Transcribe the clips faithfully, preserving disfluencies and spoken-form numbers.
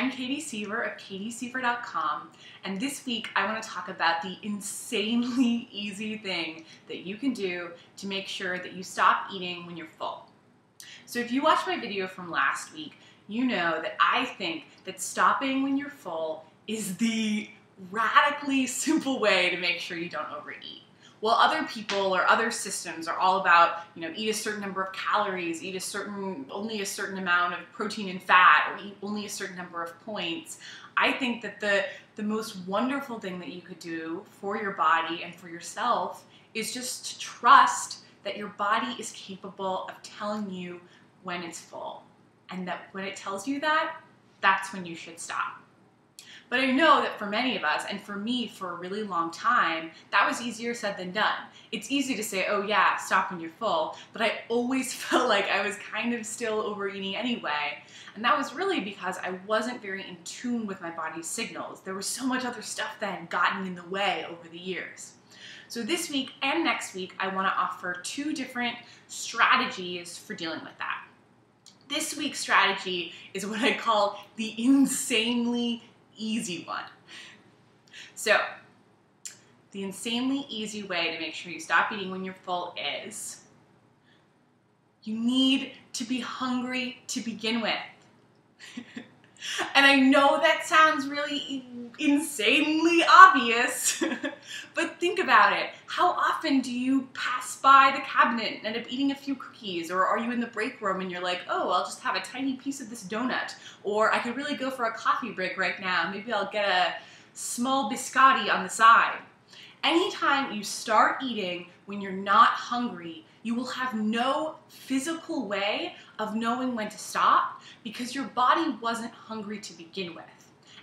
I'm Katie Seaver of Katie Seaver dot com, and this week I want to talk about the insanely easy thing that you can do to make sure that you stop eating when you're full. So if you watched my video from last week, you know that I think that stopping when you're full is the radically simple way to make sure you don't overeat. While other people or other systems are all about, you know, eat a certain number of calories, eat a certain, only a certain amount of protein and fat, or eat only a certain number of points, I think that the, the most wonderful thing that you could do for your body and for yourself is just to trust that your body is capable of telling you when it's full. And that when it tells you that, that's when you should stop. But I know that for many of us, and for me for a really long time, that was easier said than done. It's easy to say, oh yeah, stop when you're full, but I always felt like I was kind of still overeating anyway. And that was really because I wasn't very in tune with my body's signals. There was so much other stuff that had gotten in the way over the years. So this week and next week, I want to offer two different strategies for dealing with that. This week's strategy is what I call the insanely easy one. So, the insanely easy way to make sure you stop eating when you're full is you need to be hungry to begin with. And I know that sounds really insanely obvious, but think about it. How often do you pass by the cabinet and end up eating a few cookies? Or are you in the break room and you're like, oh, I'll just have a tiny piece of this donut. Or I could really go for a coffee break right now. Maybe I'll get a small biscotti on the side. Anytime you start eating when you're not hungry, you will have no physical way of knowing when to stop because your body wasn't hungry to begin with.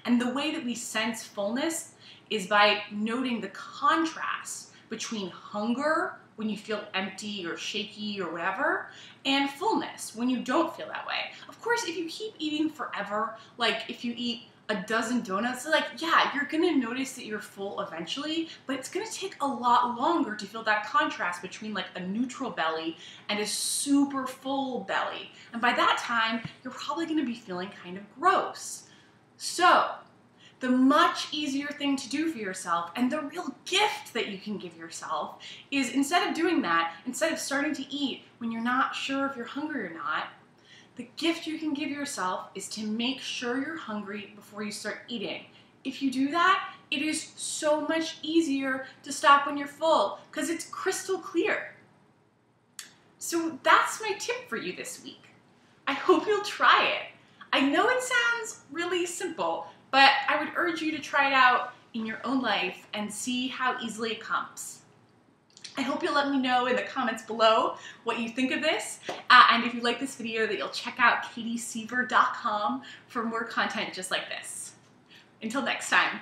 And the way that we sense fullness is by noting the contrast between hunger, when you feel empty or shaky or whatever, and fullness, when you don't feel that way. Of course, if you keep eating forever, like if you eat a dozen donuts, so like, yeah, you're gonna notice that you're full eventually, but it's gonna take a lot longer to feel that contrast between like a neutral belly and a super full belly. And by that time, you're probably gonna be feeling kind of gross. So, the much easier thing to do for yourself and the real gift that you can give yourself is instead of doing that, instead of starting to eat when you're not sure if you're hungry or not, the gift you can give yourself is to make sure you're hungry before you start eating. If you do that, it is so much easier to stop when you're full because it's crystal clear. So that's my tip for you this week. I hope you'll try it. I know it sounds really simple, but I would urge you to try it out in your own life and see how easily it comes. I hope you'll let me know in the comments below what you think of this, uh, and if you like this video, that you'll check out Katie Seaver dot com for more content just like this. Until next time.